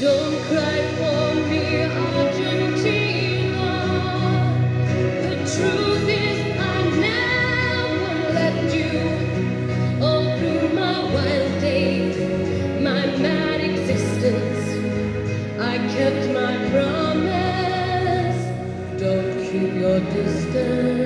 Don't cry for me, I'll do you wrong. The truth is I never left you. All through my wild days, my mad existence, I kept my promise. Don't keep your distance.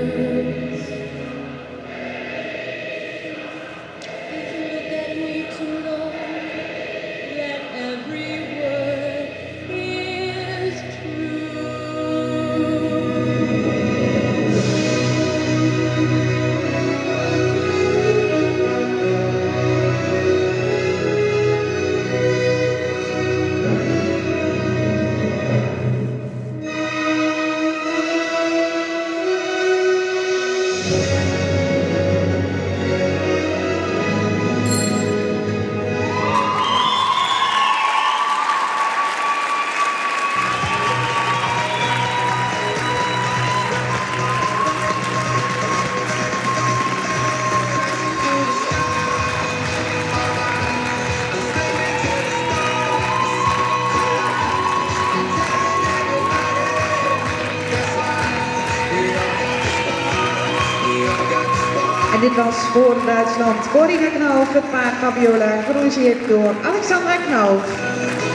En dit was voor Duitsland Corinna Knauf, het paard Fabiola, geregisseerd door Alexandra Knauf.